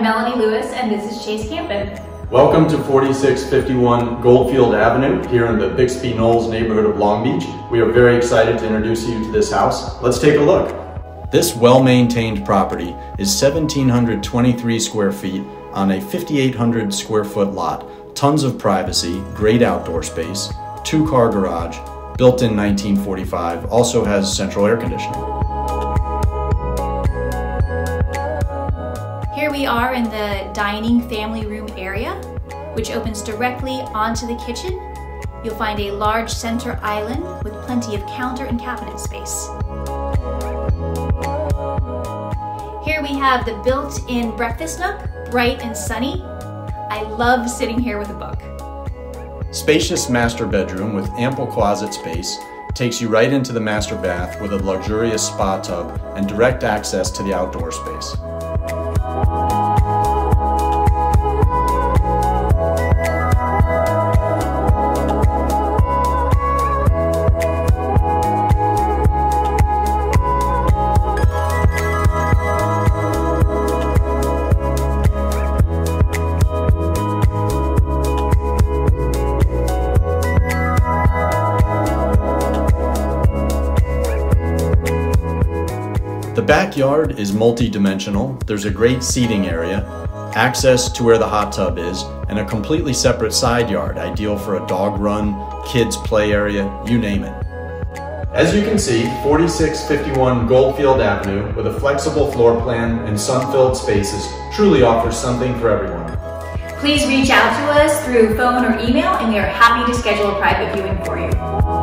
I'm Melanie Lewis and this is Chase Campen. Welcome to 4651 Goldfield Avenue here in the Bixby Knolls neighborhood of Long Beach. We are very excited to introduce you to this house. Let's take a look. This well-maintained property is 1,723 square feet on a 5,800 square foot lot. Tons of privacy, great outdoor space, two-car garage, built in 1945, also has central air conditioning. Here we are in the dining family room area, which opens directly onto the kitchen. You'll find a large center island with plenty of counter and cabinet space. Here we have the built-in breakfast nook, bright and sunny. I love sitting here with a book. Spacious master bedroom with ample closet space takes you right into the master bath with a luxurious spa tub and direct access to the outdoor space. The backyard is multi-dimensional. There's a great seating area, access to where the hot tub is, and a completely separate side yard, ideal for a dog run, kids play area, you name it. As you can see, 4651 Goldfield Avenue with a flexible floor plan and sun-filled spaces truly offers something for everyone. Please reach out to us through phone or email and we are happy to schedule a private viewing for you.